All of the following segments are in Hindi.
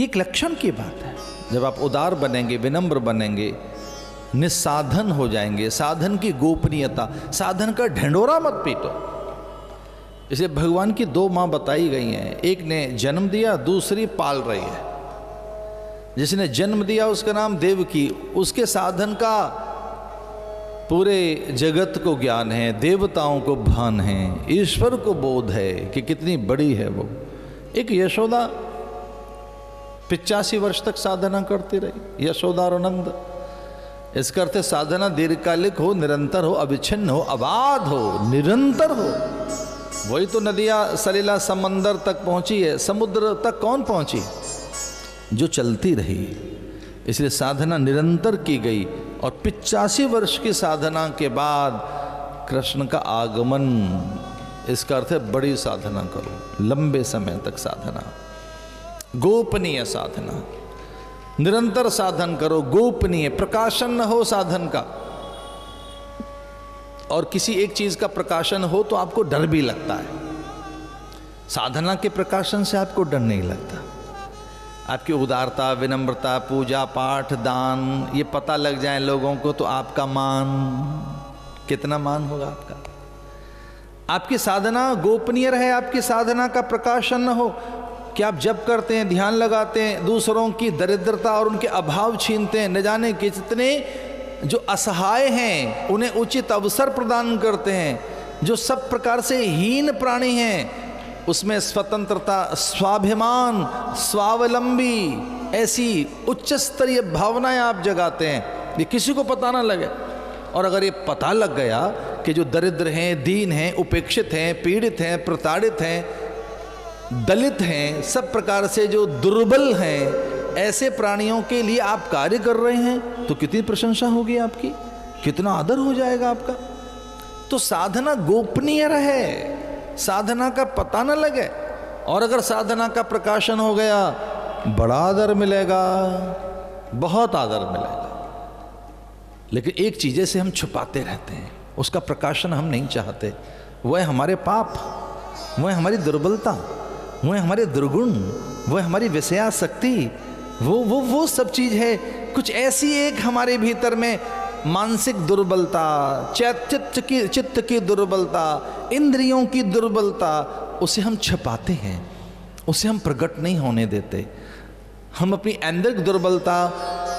ये एक लक्षण की बात है। जब आप उदार बनेंगे, विनम्र बनेंगे, निस्साधन हो जाएंगे, साधन की गोपनीयता, साधन का ढिंढोरा मत पीटो। इसे भगवान की दो माँ बताई गई हैं, एक ने जन्म दिया, दूसरी पाल रही है। जिसने जन्म दिया उसका नाम देवकी, उसके साधन का पूरे जगत को ज्ञान है, देवताओं को भान है, ईश्वर को बोध है कि कितनी बड़ी है वो। एक यशोदा 85 वर्ष तक साधना करती रही, यशोदा और नंद। इसका अर्थ साधना दीर्घकालिक हो, निरंतर हो, अविच्छिन्न हो, अबाध हो, निरंतर हो। वही तो नदियाँ सलीला समंदर तक पहुँची है, समुद्र तक कौन पहुँची? जो चलती रही। इसलिए साधना निरंतर की गई और 85 वर्ष की साधना के बाद कृष्ण का आगमन। इसका अर्थ है बड़ी साधना करो, लंबे समय तक साधना, गोपनीय साधना, निरंतर साधन करो, गोपनीय, प्रकाशन न हो साधन का। और किसी एक चीज का प्रकाशन हो तो आपको डर भी लगता है, साधना के प्रकाशन से आपको डर नहीं लगता। आपकी उदारता, विनम्रता, पूजा पाठ, दान, ये पता लग जाए लोगों को तो आपका मान, कितना मान होगा आपका। आपकी साधना गोपनीय रहे, आपकी साधना का प्रकाशन न हो कि आप जप करते हैं, ध्यान लगाते हैं, दूसरों की दरिद्रता और उनके अभाव छीनते हैं, न जाने कितने जो असहाय हैं उन्हें उचित अवसर प्रदान करते हैं, जो सब प्रकार से हीन प्राणी हैं उसमें स्वतंत्रता, स्वाभिमान, स्वावलंबी, ऐसी उच्च स्तरीय भावनाएं आप जगाते हैं, ये किसी को पता ना लगे। और अगर ये पता लग गया कि जो दरिद्र हैं, दीन हैं, उपेक्षित हैं, पीड़ित हैं, प्रताड़ित हैं, दलित हैं, सब प्रकार से जो दुर्बल हैं, ऐसे प्राणियों के लिए आप कार्य कर रहे हैं तो कितनी प्रशंसा होगी आपकी, कितना आदर हो जाएगा आपका। तो साधना गोपनीय रहे, साधना का पता न लगे। और अगर साधना का प्रकाशन हो गया, बड़ा आदर मिलेगा, बहुत आदर मिलेगा। लेकिन एक चीज़ से हम छुपाते रहते हैं, उसका प्रकाशन हम नहीं चाहते, वह हमारे पाप, वह हमारी दुर्बलता, वह हमारे दुर्गुण, वह हमारी विषयासक्ति, वो सब चीज़ है। कुछ ऐसी एक हमारे भीतर में मानसिक दुर्बलता, चित्त की दुर्बलता, इंद्रियों की दुर्बलता, उसे हम छुपाते हैं, उसे हम प्रकट नहीं होने देते। हम अपनी आंतरिक दुर्बलता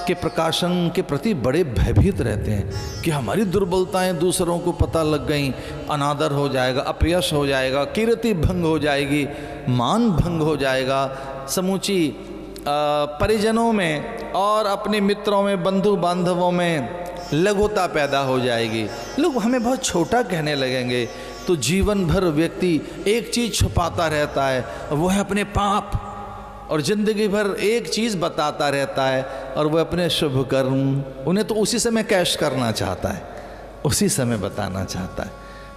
के प्रकाशन के प्रति बड़े भयभीत रहते हैं कि हमारी दुर्बलताएं दूसरों को पता लग गईं, अनादर हो जाएगा, अपयश हो जाएगा, कीर्ति भंग हो जाएगी, मान भंग हो जाएगा। समूची परिजनों में और अपने मित्रों में, बंधु बांधवों में लघुता पैदा हो जाएगी, लोग हमें बहुत छोटा कहने लगेंगे। तो जीवन भर व्यक्ति एक चीज़ छुपाता रहता है, वह है अपने पाप, और ज़िंदगी भर एक चीज़ बताता रहता है और वह अपने शुभ कर्म, उन्हें तो उसी समय कैश करना चाहता है, उसी समय बताना चाहता है।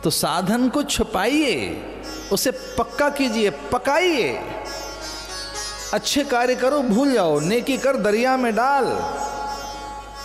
तो साधन को छुपाइए, उसे पक्का कीजिए, पकाइए, अच्छे कार्य करो, भूल जाओ, नेकी कर दरिया में डाल।